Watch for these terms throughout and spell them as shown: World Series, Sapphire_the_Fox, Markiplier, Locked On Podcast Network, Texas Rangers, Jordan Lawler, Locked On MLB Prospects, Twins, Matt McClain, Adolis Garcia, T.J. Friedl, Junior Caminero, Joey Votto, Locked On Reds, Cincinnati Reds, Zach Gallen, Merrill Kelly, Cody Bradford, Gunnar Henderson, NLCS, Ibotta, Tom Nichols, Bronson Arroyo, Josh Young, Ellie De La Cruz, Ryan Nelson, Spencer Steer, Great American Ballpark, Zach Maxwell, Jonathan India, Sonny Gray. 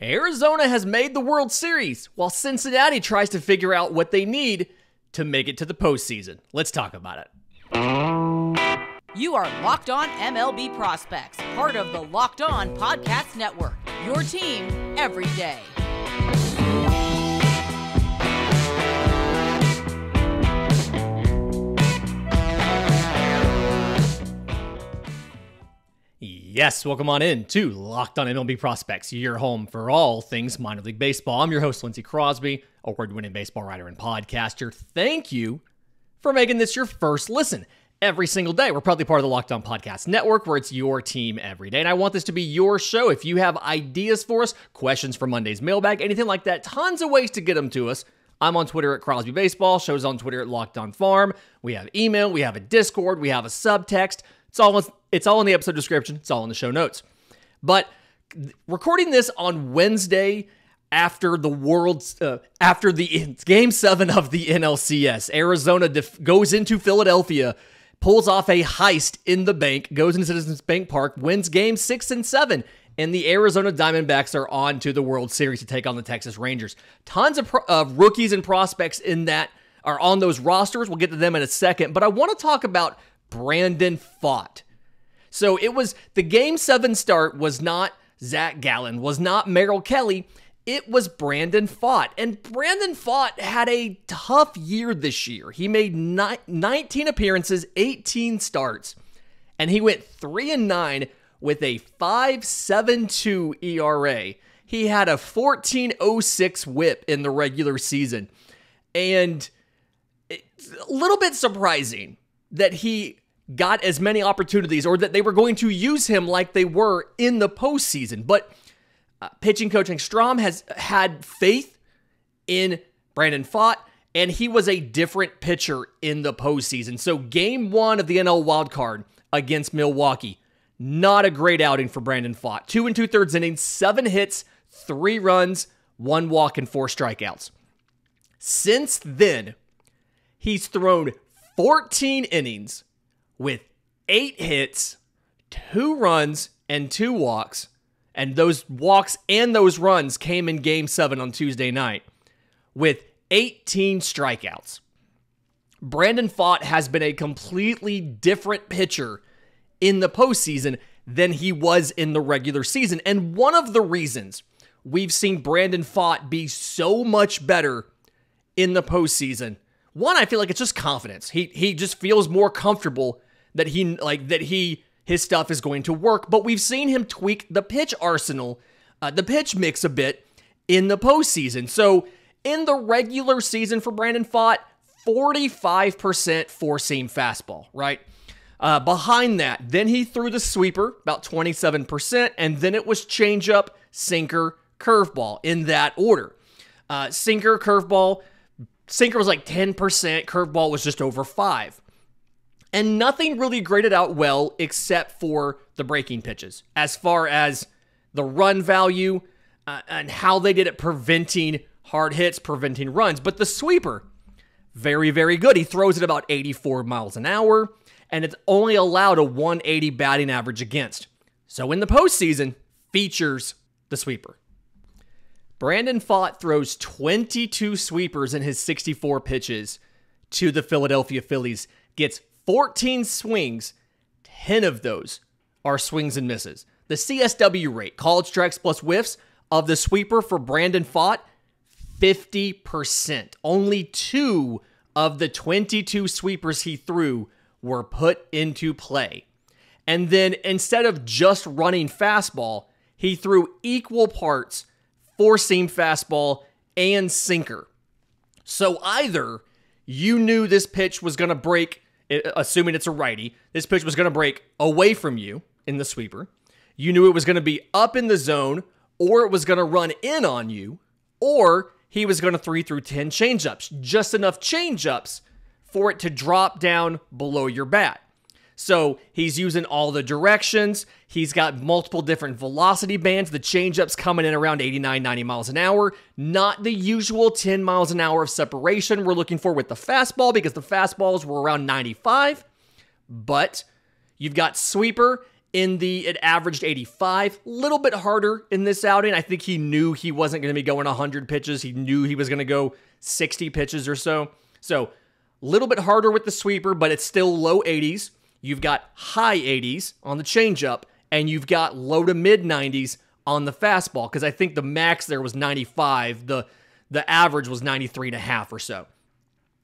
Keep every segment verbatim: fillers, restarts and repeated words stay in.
Arizona has made the World Series, while Cincinnati tries to figure out what they need to make it to the postseason. Let's talk about it. You are Locked On M L B Prospects, part of the Locked On Podcast Network, your team every day. Yes, welcome on in to Locked On M L B Prospects, your home for all things minor league baseball. I'm your host, Lindsey Crosby, award-winning baseball writer and podcaster. Thank you for making this your first listen every single day. We're probably part of the Locked On Podcast Network, where it's your team every day, and I want this to be your show. If you have ideas for us, questions for Monday's mailbag, anything like that, tons of ways to get them to us. I'm on Twitter at Crosby Baseball, shows on Twitter at Locked On Farm. We have email, we have a Discord, we have a subtext. It's all, it's all in the episode description. It's all in the show notes. But recording this on Wednesday after the world's, uh, after the game seven of the N L C S, Arizona def- goes into Philadelphia, pulls off a heist in the bank, goes into Citizens Bank Park, wins game six and seven, and the Arizona Diamondbacks are on to the World Series to take on the Texas Rangers. Tons of, pro- of rookies and prospects in that are on those rosters. We'll get to them in a second, but I want to talk about Brandon Pfaadt. So it was the game seven start was not Zach Gallen, was not Merrill Kelly. It was Brandon Pfaadt. And Brandon Pfaadt had a tough year this year. He made nineteen appearances, eighteen starts, and he went three and nine with a five point seven two E R A. He had a fourteen oh six whip in the regular season. And it's a little bit surprising that he got as many opportunities, or that they were going to use him like they were in the postseason. But uh, pitching coaching Strom has had faith in Brandon Pfaadt, and he was a different pitcher in the postseason. So game one of the N L wildcard against Milwaukee, not a great outing for Brandon Pfaadt. Two and two-thirds innings, seven hits, three runs, one walk, and four strikeouts. Since then, he's thrown fourteen innings with eight hits, two runs, and two walks. And those walks and those runs came in game seven on Tuesday night with eighteen strikeouts. Brandon Pfaadt has been a completely different pitcher in the postseason than he was in the regular season. And one of the reasons we've seen Brandon Pfaadt be so much better in the postseason, one, I feel like it's just confidence. He he just feels more comfortable that he like that he his stuff is going to work. But we've seen him tweak the pitch arsenal, uh, the pitch mix a bit in the postseason. So in the regular season for Brandon Pfaadt, forty-five percent four-seam fastball, right? Uh, behind that, then he threw the sweeper, about twenty-seven percent, and then it was changeup, sinker, curveball in that order. Uh, sinker, curveball. Sinker was like ten percent, curveball was just over five. And nothing really graded out well except for the breaking pitches, as far as the run value uh, and how they did it, preventing hard hits, preventing runs. But the sweeper, very, very good. He throws it about eighty-four miles an hour, and it's only allowed a one eighty batting average against. So in the postseason, features the sweeper. Brandon Pfaadt throws twenty-two sweepers in his sixty-four pitches to the Philadelphia Phillies, gets fourteen swings, ten of those are swings and misses. The C S W rate, called strikes plus whiffs, of the sweeper for Brandon Pfaadt, fifty percent. Only two of the twenty-two sweepers he threw were put into play. And then instead of just running fastball, he threw equal parts four-seam fastball, and sinker. So either you knew this pitch was going to break, assuming it's a righty, this pitch was going to break away from you in the sweeper, you knew it was going to be up in the zone, or it was going to run in on you, or he was going to three through ten change-ups, just enough change-ups for it to drop down below your bat. So he's using all the directions. He's got multiple different velocity bands. The changeups coming in around eighty-nine, ninety miles an hour. Not the usual ten miles an hour of separation we're looking for with the fastball, because the fastballs were around ninety-five. But you've got sweeper in the, it averaged eighty-five, a little bit harder in this outing. I think he knew he wasn't going to be going one hundred pitches. He knew he was going to go sixty pitches or so. So a little bit harder with the sweeper, but it's still low eighties. You've got high eighties on the changeup, and you've got low to mid nineties on the fastball, because I think the max there was ninety-five. The, the average was ninety-three and a half or so.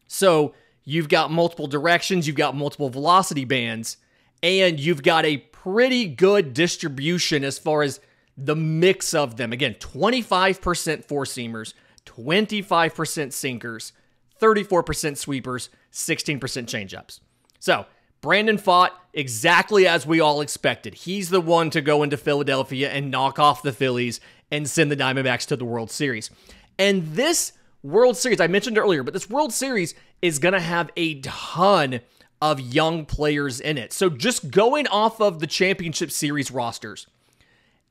So you've got multiple directions, you've got multiple velocity bands, and you've got a pretty good distribution as far as the mix of them. Again, twenty-five percent four-seamers, twenty-five percent sinkers, thirty-four percent sweepers, sixteen percent changeups. So Brandon Pfaadt, exactly as we all expected. He's the one to go into Philadelphia and knock off the Phillies and send the Diamondbacks to the World Series. And this World Series, I mentioned earlier, but this World Series is going to have a ton of young players in it. So just going off of the championship series rosters,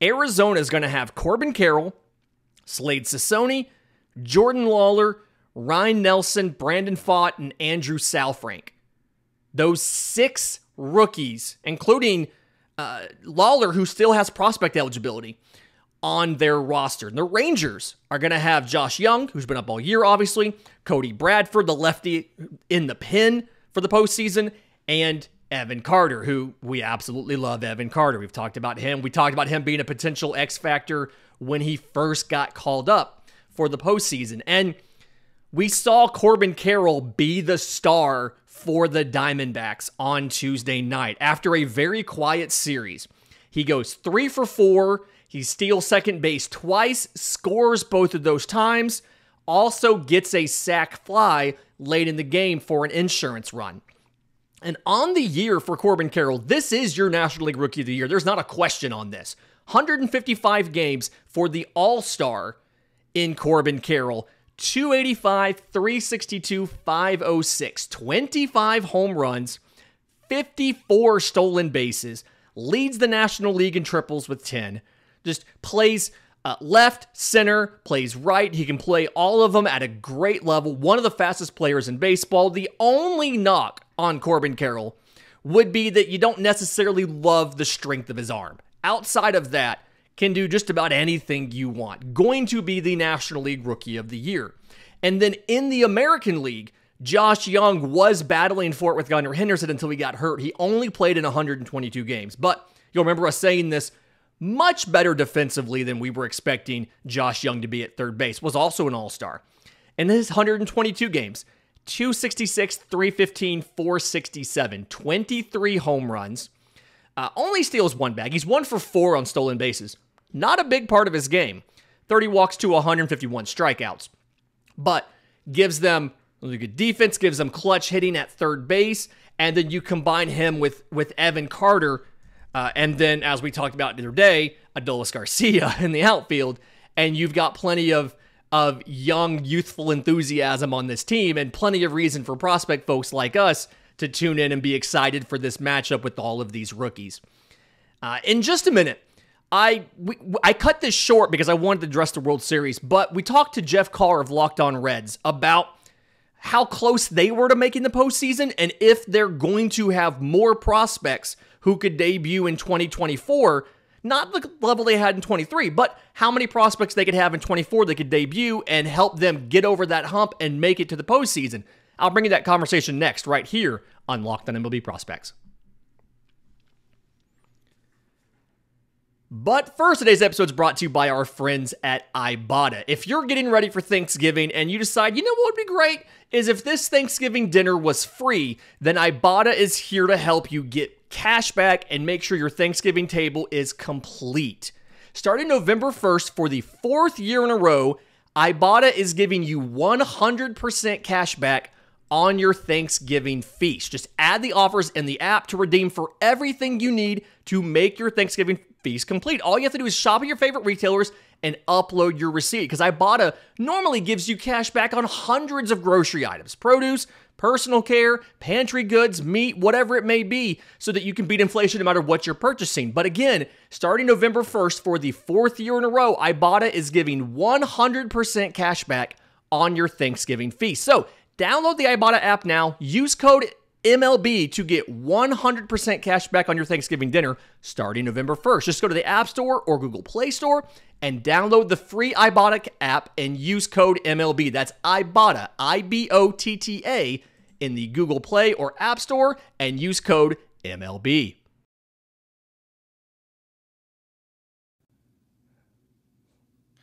Arizona is going to have Corbin Carroll, Slade Cecconi, Jordan Lawler, Ryan Nelson, Brandon Pfaadt, and Andrew Salfrank. Those six rookies, including uh, Lawler, who still has prospect eligibility, on their roster. And the Rangers are going to have Josh Young, who's been up all year, obviously, Cody Bradford, the lefty in the pen for the postseason, and Evan Carter, who we absolutely love. Evan Carter. We've talked about him. We talked about him being a potential X factor when he first got called up for the postseason. And we saw Corbin Carroll be the star for the Diamondbacks on Tuesday night after a very quiet series. He goes three for four. He steals second base twice, scores both of those times, also gets a sac fly late in the game for an insurance run. And on the year for Corbin Carroll, this is your National League Rookie of the Year. There's not a question on this. one hundred fifty-five games for the All-Star in Corbin Carroll. two eighty-five, three sixty-two, five oh six. twenty-five home runs, fifty-four stolen bases. Leads the National League in triples with ten. Just plays uh, left, center, plays right. He can play all of them at a great level. One of the fastest players in baseball. The only knock on Corbin Carroll would be that you don't necessarily love the strength of his arm. Outside of that, can do just about anything you want. Going to be the National League Rookie of the Year. And then in the American League, Josh Young was battling for it with Gunnar Henderson until he got hurt. He only played in one hundred twenty-two games. But you'll remember us saying this, much better defensively than we were expecting Josh Young to be at third base. Was also an all-star. And his one hundred twenty-two games, two sixty-six, three fifteen, four sixty-seven, twenty-three home runs. Uh, only steals one bag. He's one for four on stolen bases. Not a big part of his game. thirty walks to one hundred fifty-one strikeouts. But gives them really good defense, gives them clutch hitting at third base, and then you combine him with, with Evan Carter, uh, and then, as we talked about the other day, Adolis Garcia in the outfield, and you've got plenty of, of young, youthful enthusiasm on this team, and plenty of reason for prospect folks like us to tune in and be excited for this matchup with all of these rookies. Uh, in just a minute, I we, I cut this short because I wanted to address the World Series, but we talked to Jeff Carr of Locked On Reds about how close they were to making the postseason and if they're going to have more prospects who could debut in twenty twenty-four, not the level they had in twenty-three, but how many prospects they could have in twenty-four that could debut and help them get over that hump and make it to the postseason. I'll bring you that conversation next, right here on Locked On M L B Prospects. But first, today's episode is brought to you by our friends at Ibotta. If you're getting ready for Thanksgiving and you decide, you know what would be great is if this Thanksgiving dinner was free, then Ibotta is here to help you get cash back and make sure your Thanksgiving table is complete. Starting November first, for the fourth year in a row, Ibotta is giving you one hundred percent cash back on your Thanksgiving feast. Just add the offers in the app to redeem for everything you need to make your Thanksgiving feast complete. All you have to do is shop at your favorite retailers and upload your receipt, because Ibotta normally gives you cash back on hundreds of grocery items, produce, personal care, pantry goods, meat, whatever it may be, so that you can beat inflation no matter what you're purchasing. But again, starting November first, for the fourth year in a row, Ibotta is giving one hundred percent cash back on your Thanksgiving feast. So download the Ibotta app now, use code M L B to get one hundred percent cash back on your Thanksgiving dinner starting November first. Just go to the App Store or Google Play Store and download the free Ibotta app and use code M L B. That's Ibotta, I B O T T A, in the Google Play or App Store and use code M L B.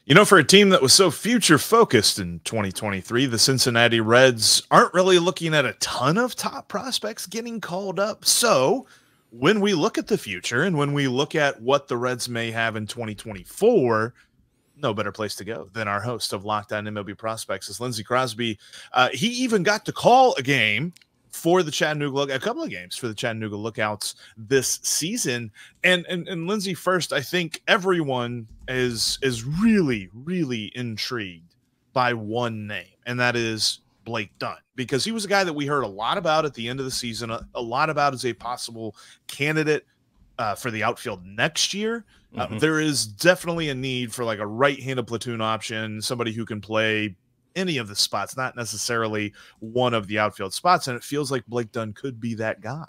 You know, for a team that was so future-focused in twenty twenty-three, the Cincinnati Reds aren't really looking at a ton of top prospects getting called up. So when we look at the future and when we look at what the Reds may have in twenty twenty-four, no better place to go than our host of Locked On M L B Prospects is Lindsey Crosby. Uh, he even got to call a game for the Chattanooga Look, a couple of games for the Chattanooga Lookouts this season. And, and, and Lindsey, first, I think everyone is, is really, really intrigued by one name, and that is Blake Dunn, because he was a guy that we heard a lot about at the end of the season, a, a lot about as a possible candidate uh, for the outfield next year. Mm-hmm. Uh, there is definitely a need for like a right-handed platoon option, somebody who can play any of the spots, not necessarily one of the outfield spots. And it feels like Blake Dunn could be that guy.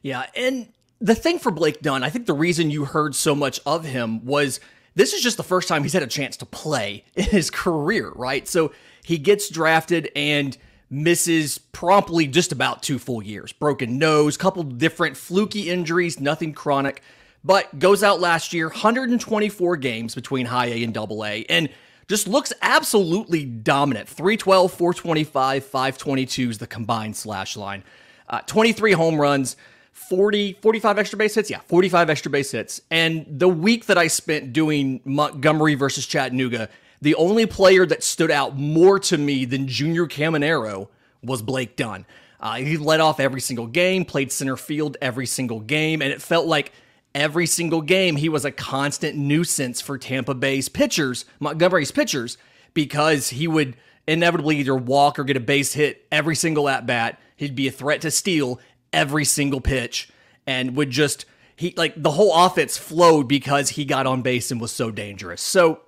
Yeah. And the thing for Blake Dunn, I think the reason you heard so much of him was this is just the first time he's had a chance to play in his career, right? So he gets drafted and misses promptly just about two full years, broken nose, couple different fluky injuries, nothing chronic, but goes out last year, one hundred twenty-four games between high A and double A. And just looks absolutely dominant. three twelve, four twenty-five, five twenty-two is the combined slash line. Uh, twenty-three home runs, forty, forty-five extra base hits. Yeah, forty-five extra base hits. And the week that I spent doing Montgomery versus Chattanooga, the only player that stood out more to me than Junior Caminero was Blake Dunn. Uh, he led off every single game, played center field every single game, and it felt like every single game, he was a constant nuisance for Tampa Bay's pitchers, Montgomery's pitchers, because he would inevitably either walk or get a base hit every single at-bat. He'd be a threat to steal every single pitch and would just, he like the whole offense flowed because he got on base and was so dangerous. So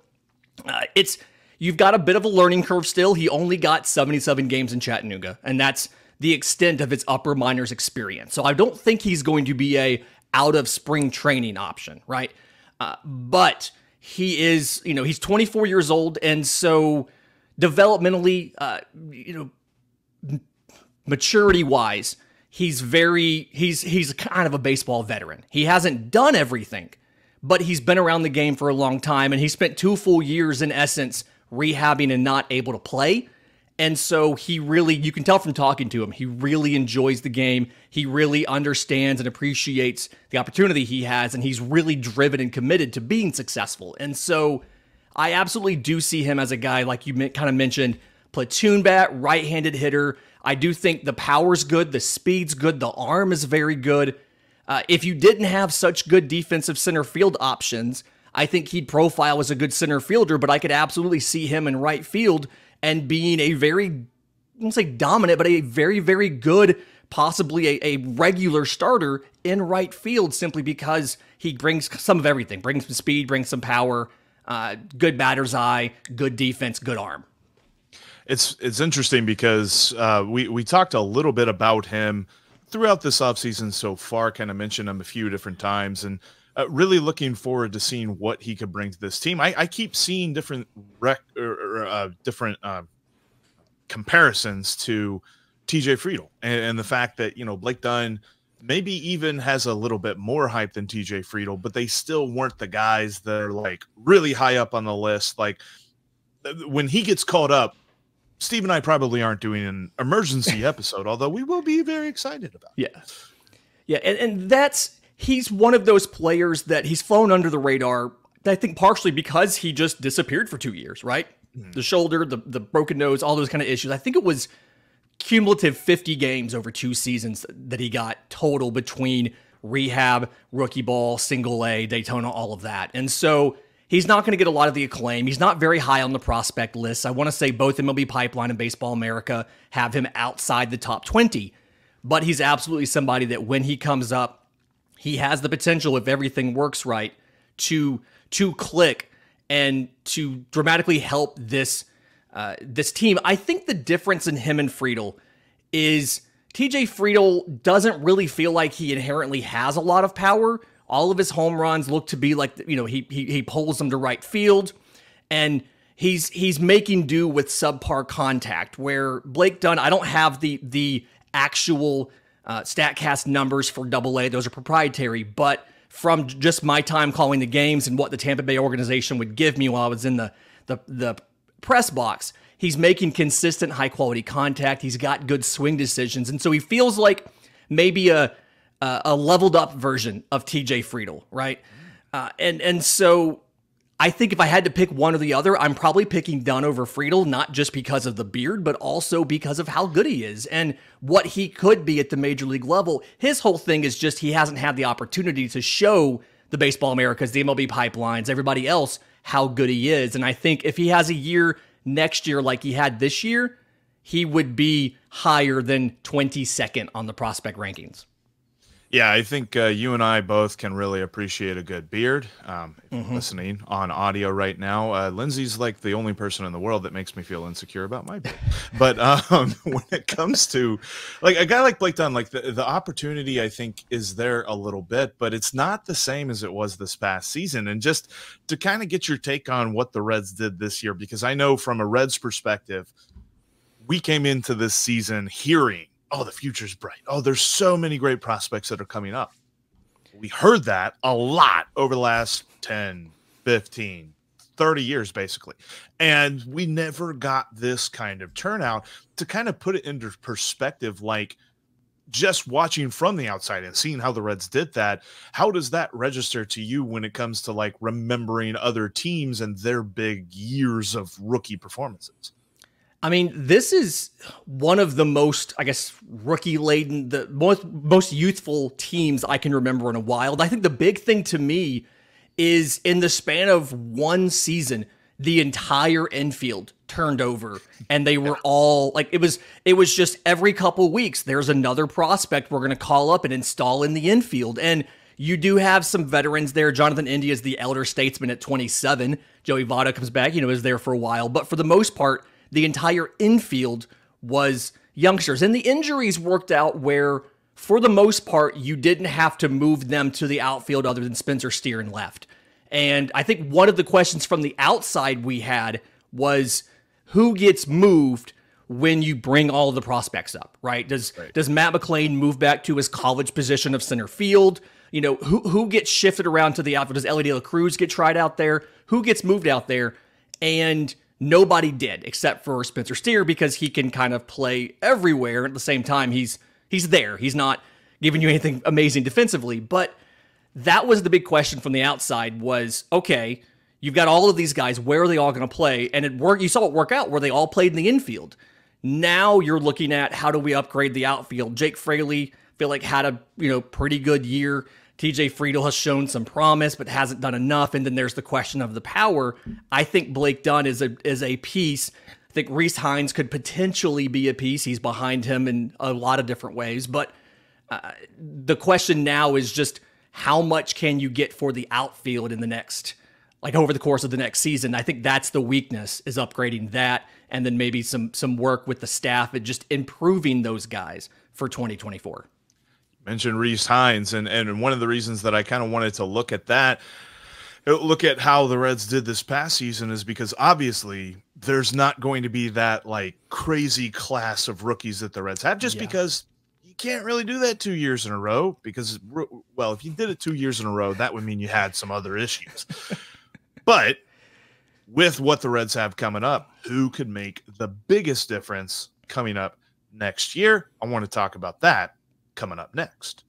uh, it's, you've got a bit of a learning curve still. He only got seventy-seven games in Chattanooga, and that's the extent of his upper minors experience. So I don't think he's going to be a out of spring training option, right? Uh, but he is, you know, he's twenty-four years old, and so developmentally, uh, you know, maturity-wise, he's very, he's he's kind of a baseball veteran. He hasn't done everything, but he's been around the game for a long time, and he spent two full years, in essence, rehabbing and not able to play. And so he really, you can tell from talking to him, he really enjoys the game. He really understands and appreciates the opportunity he has, and he's really driven and committed to being successful. And so I absolutely do see him as a guy, like you kind of mentioned, platoon bat, right-handed hitter. I do think the power's good, the speed's good, the arm is very good. Uh, if you didn't have such good defensive center field options, I think he'd profile as a good center fielder, but I could absolutely see him in right field and being a very, I won't say dominant, but a very, very good, possibly a, a regular starter in right field, simply because he brings some of everything, brings some speed, brings some power, uh, good batter's eye, good defense, good arm. It's it's interesting because uh, we, we talked a little bit about him throughout this offseason so far, kind of mentioned him a few different times, and Uh, really looking forward to seeing what he could bring to this team. I, I keep seeing different rec or, or, uh, different uh, comparisons to T J. Friedl and, and the fact that, you know, Blake Dunn maybe even has a little bit more hype than T J. Friedl, but they still weren't the guys that are like really high up on the list. Like when he gets called up, Steve and I probably aren't doing an emergency episode, although we will be very excited about it. Yeah. Yeah. And, and that's, he's one of those players that he's flown under the radar, I think partially because he just disappeared for two years, right? Mm-hmm. The shoulder, the, the broken nose, all those kind of issues. I think it was cumulative fifty games over two seasons that he got total between rehab, rookie ball, single A, Daytona, all of that. And so he's not going to get a lot of the acclaim. He's not very high on the prospect list. I want to say both M L B Pipeline and Baseball America have him outside the top twenty, but he's absolutely somebody that when he comes up, he has the potential, if everything works right, to to click and to dramatically help this uh, this team. I think the difference in him and Friedl is T J. Friedl doesn't really feel like he inherently has a lot of power. All of his home runs look to be like, you know, he he, he pulls them to right field, and he's he's making do with subpar contact. Where Blake Dunn, I don't have the the actual uh, StatCast numbers for Double A; those are proprietary. But from just my time calling the games and what the Tampa Bay organization would give me while I was in the the, the press box, he's making consistent high quality contact. He's got good swing decisions, and so he feels like maybe a Uh, a leveled up version of T J. Friedl, right? Uh, and and so I think if I had to pick one or the other, I'm probably picking Dunn over Friedl, not just because of the beard, but also because of how good he is and what he could be at the major league level. His whole thing is just he hasn't had the opportunity to show the Baseball Americas, the M L B pipelines, everybody else, how good he is. And I think if he has a year next year like he had this year, he would be higher than twenty-second on the prospect rankings. Yeah, I think uh, you and I both can really appreciate a good beard. Um, if mm-hmm. you're listening on audio right now, uh, Lindsey's like the only person in the world that makes me feel insecure about my beard. But um, when it comes to like a guy like Blake Dunn, like the, the opportunity, I think, is there a little bit, but it's not the same as it was this past season. And just to kind of get your take on what the Reds did this year, because I know from a Reds perspective, we came into this season hearing, oh, the future's bright. Oh, there's so many great prospects that are coming up. We heard that a lot over the last ten, fifteen, thirty years, basically. And we never got this kind of turnout. To kind of put it into perspective, like just watching from the outside and seeing how the Reds did that, how does that register to you when it comes to like remembering other teams and their big years of rookie performances? I mean, this is one of the most, I guess, rookie-laden, the most, most youthful teams I can remember in a while. I think the big thing to me is in the span of one season, the entire infield turned over, and they were all, like, it was it was just every couple weeks, there's another prospect we're going to call up and install in the infield. And you do have some veterans there. Jonathan India is the elder statesman at twenty-seven. Joey Votto comes back, you know, is there for a while. But for the most part, the entire infield was youngsters. And the injuries worked out where, for the most part, you didn't have to move them to the outfield other than Spencer Steer and left. And I think one of the questions from the outside we had was, who gets moved when you bring all of the prospects up, right? Does right. does Matt McClain move back to his college position of center field? You know, who, who gets shifted around to the outfield? Does Ellie De La Cruz get tried out there? Who gets moved out there? And nobody did except for Spencer Steer, because he can kind of play everywhere. At the same time, he's he's there. He's not giving you anything amazing defensively. But that was the big question from the outside was, okay, you've got all of these guys. Where are they all going to play? And it worked. You saw it work out where they all played in the infield. Now you're looking at, how do we upgrade the outfield? Jake Fraley, I feel like, had a you know pretty good year. T J. Friedl has shown some promise, but hasn't done enough. And then there's the question of the power. I think Blake Dunn is a is a piece. I think Reece Hinds could potentially be a piece. He's behind him in a lot of different ways. But uh, the question now is just, how much can you get for the outfield in the next, like over the course of the next season? I think that's the weakness, is upgrading that, and then maybe some some work with the staff and just improving those guys for twenty twenty-four. Mentioned Reece Hinds, and and one of the reasons that I kind of wanted to look at that, look at how the Reds did this past season, is because obviously there's not going to be that like crazy class of rookies that the Reds have, just yeah. because you can't really do that two years in a row, because, well, if you did it two years in a row, that would mean you had some other issues. But with what the Reds have coming up, who could make the biggest difference coming up next year? I want to talk about that coming up next.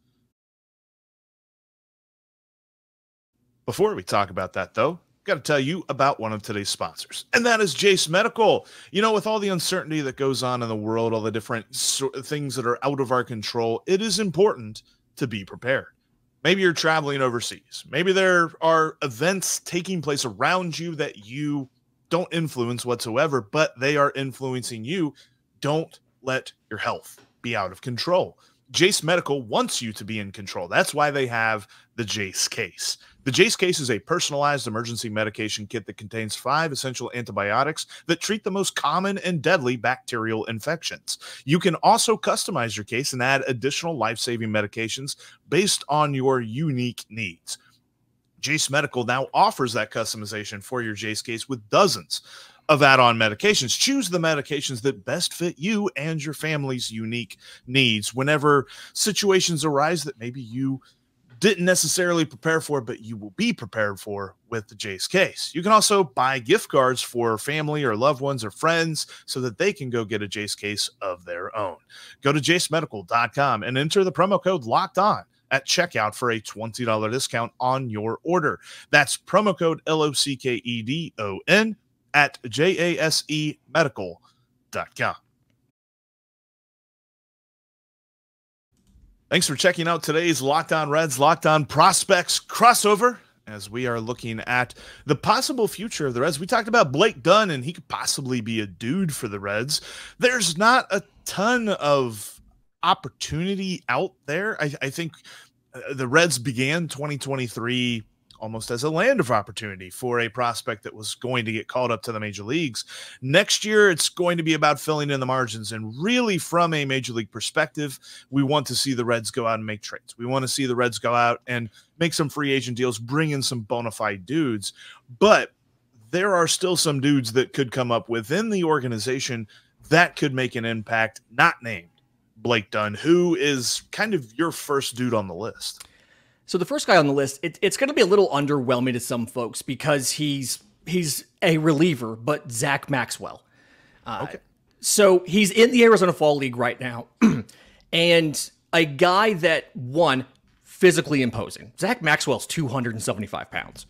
Before we talk about that, though, got to tell you about one of today's sponsors, and that is Jace Medical. You know, with all the uncertainty that goes on in the world, all the different sort of things that are out of our control, it is important to be prepared. Maybe you're traveling overseas. Maybe there are events taking place around you that you don't influence whatsoever, but they are influencing you. Don't let your health be out of control. Jace Medical wants you to be in control. That's why they have the Jace case. The Jace Case is a personalized emergency medication kit that contains five essential antibiotics that treat the most common and deadly bacterial infections. You can also customize your case and add additional life-saving medications based on your unique needs. Jace Medical now offers that customization for your Jace Case with dozens of add-on medications. Choose the medications that best fit you and your family's unique needs whenever situations arise that maybe you didn't necessarily prepare for, but you will be prepared for with the Jace Case. You can also buy gift cards for family or loved ones or friends so that they can go get a Jace Case of their own. Go to jace medical dot com and enter the promo code Locked On at checkout for a twenty dollar discount on your order. That's promo code L O C K E D O N at J A S E medical dot com. Thanks for checking out today's Locked On Reds, Locked On Prospects crossover as we are looking at the possible future of the Reds. We talked about Blake Dunn, and he could possibly be a dude for the Reds. There's not a ton of opportunity out there. I, I think the Reds began twenty twenty-three almost as a land of opportunity for a prospect that was going to get called up to the major leagues. Next year, it's going to be about filling in the margins. And really, from a major league perspective, we want to see the Reds go out and make trades. We want to see the Reds go out and make some free agent deals, bring in some bona fide dudes. But there are still some dudes that could come up within the organization that could make an impact, not named Blake Dunn, who is kind of your first dude on the list. So the first guy on the list, it, it's going to be a little underwhelming to some folks because he's he's a reliever, but Zach Maxwell. Uh, okay. So he's in the Arizona Fall League right now, and a guy that, one, physically imposing. Zach Maxwell's two hundred seventy-five pounds.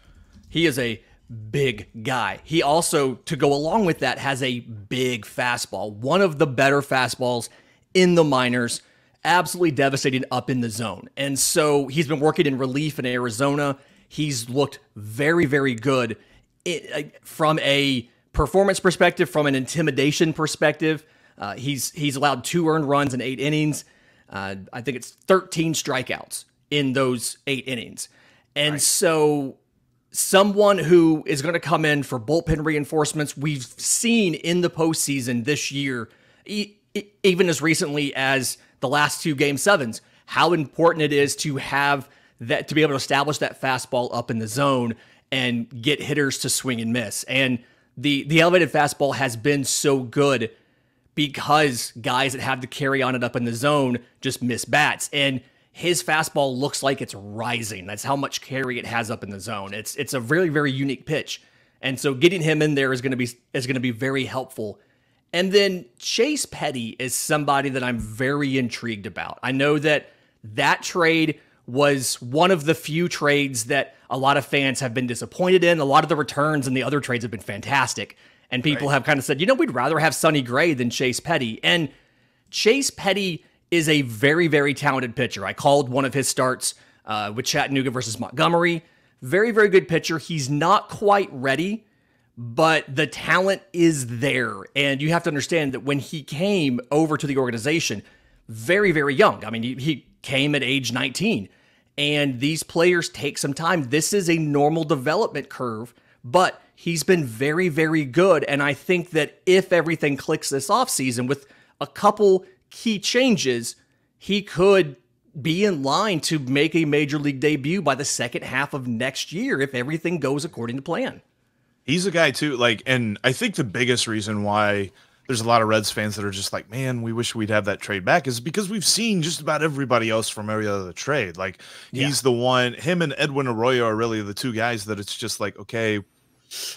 He is a big guy. He also, to go along with that, has a big fastball, one of the better fastballs in the minors. Absolutely devastating up in the zone. And so he's been working in relief in Arizona. He's looked very, very good it, from a performance perspective, from an intimidation perspective. Uh, he's he's allowed two earned runs in eight innings. Uh, I think it's thirteen strikeouts in those eight innings. And right. So someone who is going to come in for bullpen reinforcements, we've seen in the postseason this year, e e even as recently as the last two game sevens, how important it is to have that, to be able to establish that fastball up in the zone and get hitters to swing and miss. And the, the elevated fastball has been so good because guys that have to carry on it up in the zone just miss bats. And his fastball looks like it's rising. That's how much carry it has up in the zone. It's, it's a very, very unique pitch. And so getting him in there is going to be, is going to be very helpful. And then Chase Petty is somebody that I'm very intrigued about. I know that that trade was one of the few trades that a lot of fans have been disappointed in. A lot of the returns and the other trades have been fantastic. And people right. have kind of said, you know, we'd rather have Sonny Gray than Chase Petty. And Chase Petty is a very, very talented pitcher. I called one of his starts uh, with Chattanooga versus Montgomery. Very, very good pitcher. He's not quite ready, but the talent is there. And you have to understand that when he came over to the organization, very, very young. I mean, he, he came at age nineteen. And these players take some time. This is a normal development curve, but he's been very, very good. And I think that if everything clicks this offseason with a couple key changes, he could be in line to make a major league debut by the second half of next year if everything goes according to plan. He's a guy too, like, and I think the biggest reason why there's a lot of Reds fans that are just like, man, we wish we'd have that trade back is because we've seen just about everybody else from every other trade. Like yeah. he's the one, him and Edwin Arroyo are really the two guys that it's just like, okay,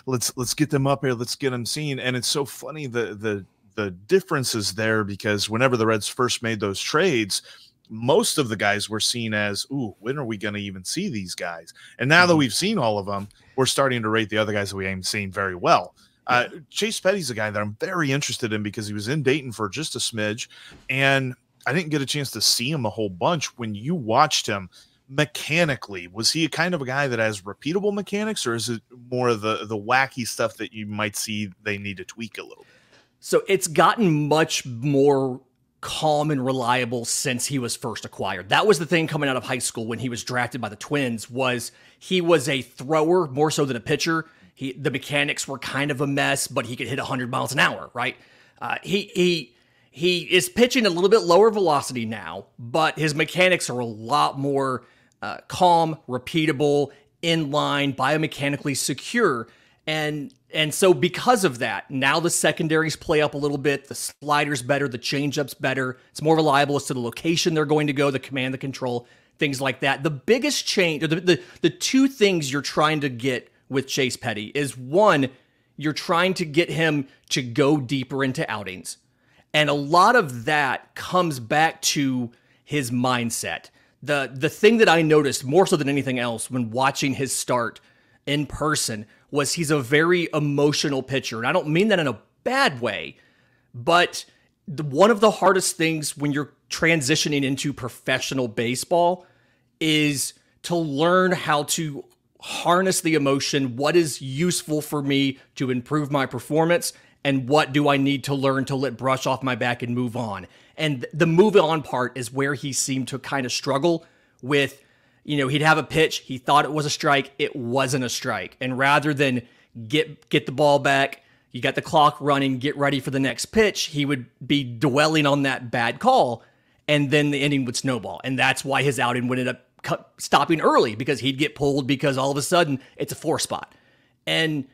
let's, let's get them up here. Let's get them seen. And it's so funny, the, the, the differences there, because whenever the Reds first made those trades, most of the guys were seen as, ooh, when are we going to even see these guys? And now mm-hmm. that we've seen all of them, we're starting to rate the other guys that we haven't seen very well. Uh, Chase Petty's a guy that I'm very interested in because he was in Dayton for just a smidge, and I didn't get a chance to see him a whole bunch. When you watched him mechanically, was he a kind of a guy that has repeatable mechanics, or is it more of the, the wacky stuff that you might see they need to tweak a little bit? So it's gotten much more calm and reliable since he was first acquired. That was the thing coming out of high school when he was drafted by the Twins, was he was a thrower more so than a pitcher. He, the mechanics were kind of a mess, but he could hit one hundred miles an hour, right? Uh, he he he is pitching a little bit lower velocity now, but his mechanics are a lot more uh, calm, repeatable, inline, biomechanically secure. And and so because of that, now the secondaries play up a little bit. The slider's better. The changeup's better. It's more reliable as to the location they're going to go, the command, the control, things like that. The biggest change, or the, the, the two things you're trying to get with Chase Petty is, one, you're trying to get him to go deeper into outings. And a lot of that comes back to his mindset. The, the thing that I noticed more so than anything else when watching his start in person was he's a very emotional pitcher. And I don't mean that in a bad way, but the, one of the hardest things when you're transitioning into professional baseball is to learn how to harness the emotion. What is useful for me to improve my performance, and what do I need to learn to let brush off my back and move on? And the move on part is where he seemed to kind of struggle with. You know, he'd have a pitch, he thought it was a strike, it wasn't a strike. And rather than get get the ball back, you got the clock running, get ready for the next pitch, he would be dwelling on that bad call, and then the inning would snowball. And that's why his outing would end up stopping early, because he'd get pulled because all of a sudden it's a four spot. And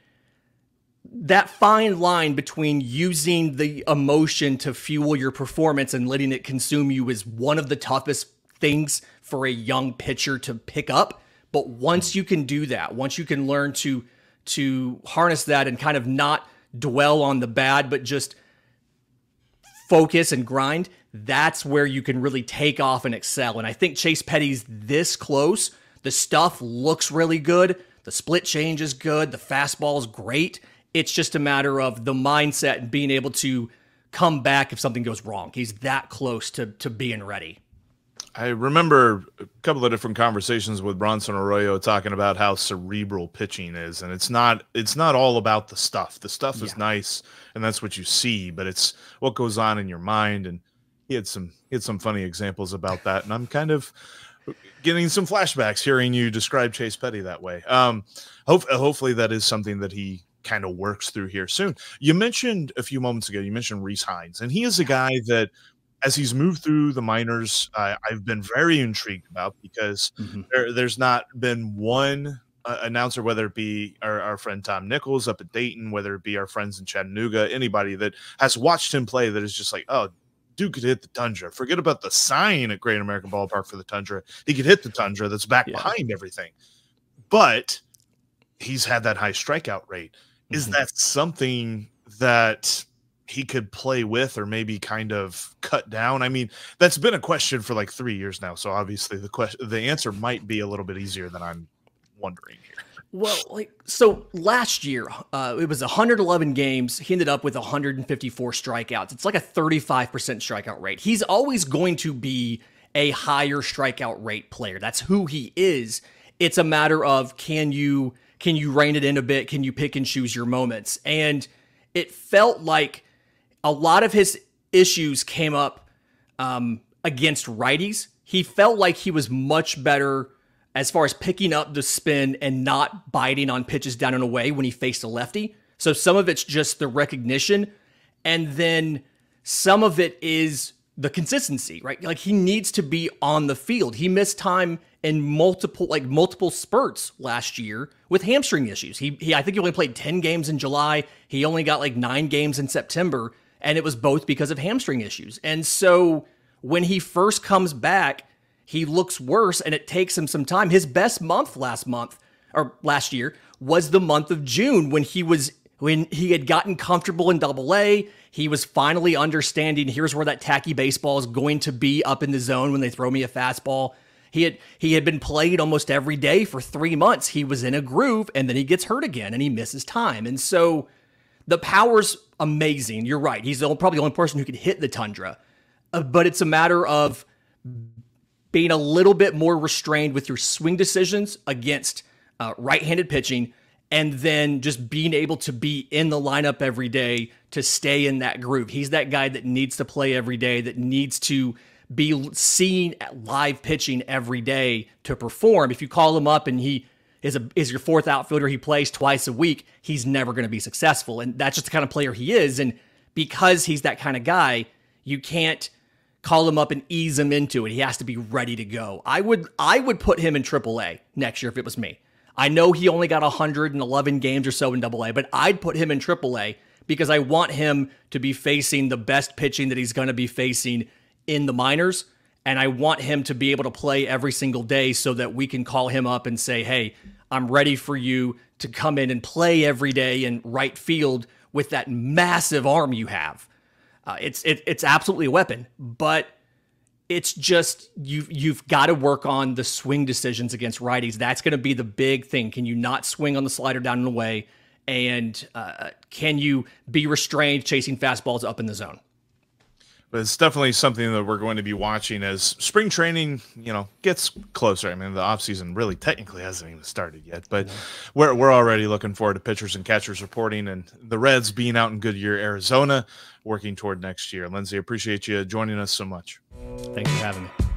that fine line between using the emotion to fuel your performance and letting it consume you is one of the toughest things for a young pitcher to pick up. But once you can do that, once you can learn to to harness that and kind of not dwell on the bad, but just focus and grind, that's where you can really take off and excel. And I think Chase Petty's this close. The stuff looks really good. The split change is good. The fastball is great. It's just a matter of the mindset and being able to come back if something goes wrong. He's that close to, to being ready. I remember a couple of different conversations with Bronson Arroyo talking about how cerebral pitching is. And it's not, it's not all about the stuff. The stuff yeah. is nice, and that's what you see, but it's what goes on in your mind. And he had some, he had some funny examples about that. And I'm kind of getting some flashbacks hearing you describe Chase Petty that way. Um, hope, hopefully that is something that he kind of works through here soon. You mentioned a few moments ago, you mentioned Reece Hinds, and he is a guy that, as he's moved through the minors, uh, I've been very intrigued about, because mm-hmm. there, there's not been one uh, announcer, whether it be our, our friend Tom Nichols up at Dayton, whether it be our friends in Chattanooga, anybody that has watched him play that is just like, oh, dude could hit the Tundra. Forget about the sign at Great American Ballpark for the Tundra. He could hit the Tundra that's back yeah. behind everything. But he's had that high strikeout rate. Mm-hmm. Is that something that he could play with, or maybe kind of cut down? I mean, that's been a question for like three years now. So obviously the question, the answer might be a little bit easier than I'm wondering here. Well, like, so last year uh, it was one hundred eleven games. He ended up with one hundred fifty-four strikeouts. It's like a thirty-five percent strikeout rate. He's always going to be a higher strikeout rate player. That's who he is. It's a matter of, can you, can you rein it in a bit? Can you pick and choose your moments? And it felt like a lot of his issues came up um, against righties. He felt like he was much better as far as picking up the spin and not biting on pitches down and away when he faced a lefty. So some of it's just the recognition, and then some of it is the consistency, right? Like, he needs to be on the field. He missed time in multiple, like multiple spurts last year with hamstring issues. He, he, I think he only played ten games in July. He only got like nine games in September. And it was both because of hamstring issues. And so when he first comes back, he looks worse, and it takes him some time. His best month last month or last year was the month of June, when he was, when he had gotten comfortable in Double A. He was finally understanding, here's where that tacky baseball is going to be up in the zone when they throw me a fastball. He had, he had been played almost every day for three months. He was in a groove, and then he gets hurt again and he misses time. And so the power's amazing. You're right. He's the only, probably the only person who could hit the Tundra, uh, but it's a matter of being a little bit more restrained with your swing decisions against uh, right-handed pitching, and then just being able to be in the lineup every day to stay in that groove. He's that guy that needs to play every day, that needs to be seen at live pitching every day to perform. If you call him up and he is a is your fourth outfielder, he plays twice a week, he's never going to be successful. And that's just the kind of player he is. And because he's that kind of guy, you can't call him up and ease him into it. He has to be ready to go. I would I would put him in triple A next year if it was me. I know he only got one hundred eleven games or so in double A, but I'd put him in triple A because I want him to be facing the best pitching that he's going to be facing in the minors, and I want him to be able to play every single day so that we can call him up and say, hey, I'm ready for you to come in and play every day in right field with that massive arm you have. Uh, it's it, it's absolutely a weapon, but it's just, you've, you've got to work on the swing decisions against righties. That's going to be the big thing. Can you not swing on the slider down and away? And uh, can you be restrained chasing fastballs up in the zone? But it's definitely something that we're going to be watching as spring training, you know, gets closer. I mean, the offseason really technically hasn't even started yet, but yeah. we're, we're already looking forward to pitchers and catchers reporting and the Reds being out in Goodyear, Arizona, working toward next year. Lindsey, appreciate you joining us so much. Thanks for having me.